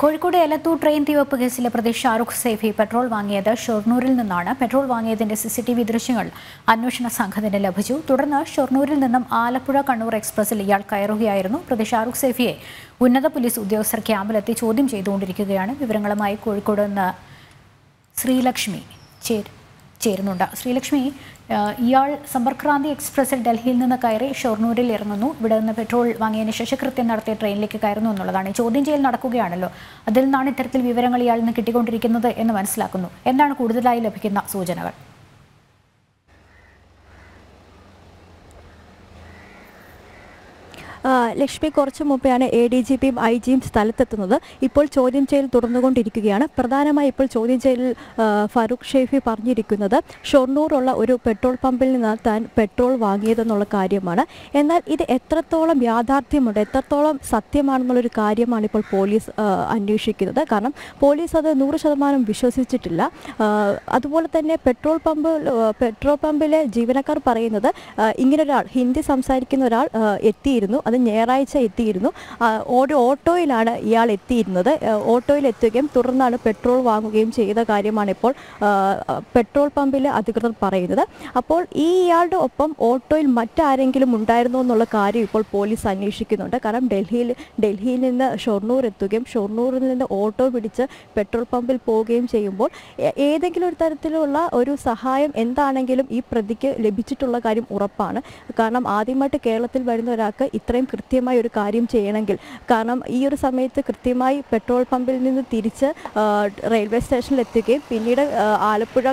Kozhikode Elathur train തീവെപ്പ് കേസിലെ പ്രതി Shahrukh സേഫി petrol വാങ്ങിയത് ഷൊർണൂരിൽ നിന്നാണ്. പെട്രോൾ വാങ്ങിയതിന്റെ CCTV ദൃശ്യങ്ങൾ അന്വേഷണ സംഘത്തിന് ലഭിച്ചു. തുടർന്ന് ഷൊർണൂരിൽ നിന്നും ആലപ്പുഴ കണ്ണൂർ എക്സ്പ്രസിൽ ഇയാൾ കയറുകയായിരുന്നു. പ്രതി ഷാറുഖ് സേഫിയെ ഉന്നത പോലീസ് ഉദ്യോഗസ്ഥർ ക്യാമ്പിലെത്തി ചോദ്യം ചെയ്തുകൊണ്ടിരിക്കുകയാണ്. വിവരങ്ങളുമായി കോഴിക്കോട് നിന്ന് ശ്രീലക്ഷ്മി ചേരുന്നുണ്ട്. ശ്രീലക്ഷ്മി, ഇയാൾ സമ്പർക്രാന്തി എക്സ്പ്രസിൽ ഡൽഹിയിൽ നിന്ന് കയറി ഷൊർണൂരിൽ ഇറങ്ങുന്നു. ഇവിടെ നിന്ന് പെട്രോൾ വാങ്ങിയതിന് ശേഷം കൃത്യം നടത്തിയ ട്രെയിനിലേക്ക് കയറുന്നു എന്നുള്ളതാണ്. ചോദ്യം ചെയ്യൽ നടക്കുകയാണല്ലോ, അതിൽ നിന്നാണ് ഇത്തരത്തിൽ വിവരങ്ങൾ ഇയാളിൽ നിന്ന് കിട്ടിക്കൊണ്ടിരിക്കുന്നത് എന്ന് മനസ്സിലാക്കുന്നു. എന്താണ് കൂടുതലായി ലഭിക്കുന്ന സൂചനകൾ? ലക്ഷ്മി, കുറച്ചു മുമ്പെയാണ് ADGP IGയും സ്ഥലത്തെത്തുന്നത്. ഇപ്പോൾ ചോദ്യം ചെയ്യൽ തുടർന്നുകൊണ്ടിരിക്കുകയാണ്. പ്രധാനമായി ഇപ്പോൾ ചോദ്യം ചെയ്യലിൽ ഫാറൂഖ് ഷെയ്ഫി പറഞ്ഞിരിക്കുന്നത് ഷൊർണൂറുള്ള ഒരു പെട്രോൾ പമ്പിൽ നിന്ന് താൻ പെട്രോൾ വാങ്ങിയതെന്നുള്ള കാര്യമാണ്. എന്നാൽ ഇത് എത്രത്തോളം യാഥാർത്ഥ്യമുണ്ട്, എത്രത്തോളം സത്യമാണെന്നുള്ളൊരു കാര്യമാണ് ഇപ്പോൾ പോലീസ് അന്വേഷിക്കുന്നത്. കാരണം പോലീസ് അത് 100% വിശ്വസിച്ചിട്ടില്ല. അതുപോലെ തന്നെ പെട്രോൾ പമ്പിലെ ജീവനക്കാർ പറയുന്നത് ഇങ്ങനൊരാൾ, ഹിന്ദി സംസാരിക്കുന്ന ഒരാൾ എത്തിയിരുന്നു. അത് ഞായറാഴ്ച എത്തിയിരുന്നു. ഒരു ഓട്ടോയിലാണ് ഇയാൾ എത്തിയിരുന്നത്. ഓട്ടോയിലെത്തുകയും തുടർന്നാണ് പെട്രോൾ വാങ്ങുകയും ചെയ്ത കാര്യമാണ് ഇപ്പോൾ പെട്രോൾ പമ്പിൽ അധികൃതർ പറയുന്നത്. അപ്പോൾ ഇയാളുടെ ഒപ്പം ഓട്ടോയിൽ മറ്റാരെങ്കിലും ഉണ്ടായിരുന്നോ എന്നുള്ള കാര്യം ഇപ്പോൾ പോലീസ് അന്വേഷിക്കുന്നുണ്ട്. കാരണം ഡൽഹിയിൽ നിന്ന് ഷൊർണൂർ എത്തുകയും ഷൊർണൂരിൽ നിന്ന് ഓട്ടോ പിടിച്ച് പെട്രോൾ പമ്പിൽ പോവുകയും ചെയ്യുമ്പോൾ ഏതെങ്കിലും ഒരു തരത്തിലുള്ള ഒരു സഹായം എന്താണെങ്കിലും ഈ പ്രതിക്ക് ലഭിച്ചിട്ടുള്ള കാര്യം ഉറപ്പാണ്. കാരണം ആദ്യമായിട്ട് കേരളത്തിൽ വരുന്ന ഒരാൾക്ക് ഇത്രയും കൃത്യമായ ഒരു കാര്യം ചെയ്യണമെങ്കിൽ, കാരണം ഈ ഒരു സമയത്ത് കൃത്യമായി പെട്രോൾ പമ്പിൽ നിന്ന് തിരിച്ച് റെയിൽവേ സ്റ്റേഷനിൽ എത്തുകയും പിന്നീട് ആലപ്പുഴ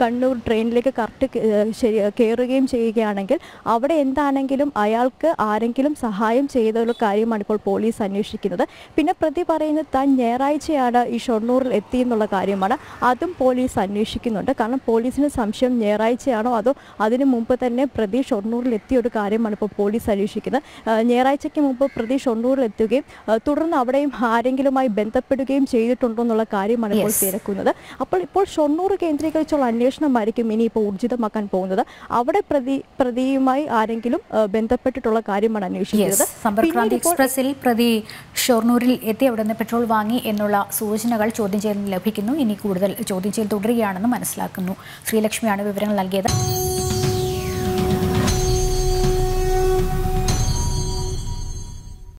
കണ്ണൂർ ട്രെയിനിലേക്ക് കറക്റ്റ് കയറുകയും ചെയ്യുകയാണെങ്കിൽ അവിടെ എന്താണെങ്കിലും അയാൾക്ക് ആരെങ്കിലും സഹായം ചെയ്തൊരു കാര്യമാണ് ഇപ്പോൾ പോലീസ് അന്വേഷിക്കുന്നത്. പിന്നെ പ്രതി പറയുന്നത് താൻ ഞായറാഴ്ചയാണ് ഈ ഷൊർണൂറിൽ എത്തിയെന്നുള്ള കാര്യമാണ്. അതും പോലീസ് അന്വേഷിക്കുന്നുണ്ട്. കാരണം പോലീസിന് സംശയം ഞായറാഴ്ചയാണോ അതോ അതിനു മുമ്പ് തന്നെ പ്രതി ഷൊർണൂറിൽ എത്തിയ ഒരു കാര്യമാണ് ഇപ്പോൾ പോലീസ് അന്വേഷിക്കുന്നത്. ഞായറാഴ്ചയ്ക്ക് മുമ്പ് പ്രതി ഷൊർണൂരിൽ എത്തുകയും തുടർന്ന് അവിടെയും ആരെങ്കിലുമായി ബന്ധപ്പെടുകയും ചെയ്തിട്ടുണ്ടോ എന്നുള്ള കാര്യമാണ് ഇപ്പോൾ തിരക്കുന്നത്. അപ്പോൾ ഇപ്പോൾ ഷൊർണൂർ കേന്ദ്രീകരിച്ചുള്ള അന്വേഷണമായിരിക്കും ഇനി ഇപ്പോൾ ഊർജിതമാക്കാൻ പോകുന്നത്. അവിടെ പ്രതിയുമായി ആരെങ്കിലും ബന്ധപ്പെട്ടിട്ടുള്ള കാര്യമാണ് അന്വേഷിക്കുന്നത്. സമ്പർക്രാന്തി എക്സ്പ്രസിൽ പ്രതി ഷൊർണൂരിൽ എത്തി അവിടെ നിന്ന് പെട്രോൾ വാങ്ങി എന്നുള്ള സൂചനകൾ ചോദ്യം ചെയ്യൽ ലഭിക്കുന്നു. ഇനി കൂടുതൽ ചോദ്യം ചെയ്യൽ തുടരുകയാണെന്ന് മനസ്സിലാക്കുന്നു. ശ്രീലക്ഷ്മിയാണ് വിവരങ്ങൾ നൽകിയത്.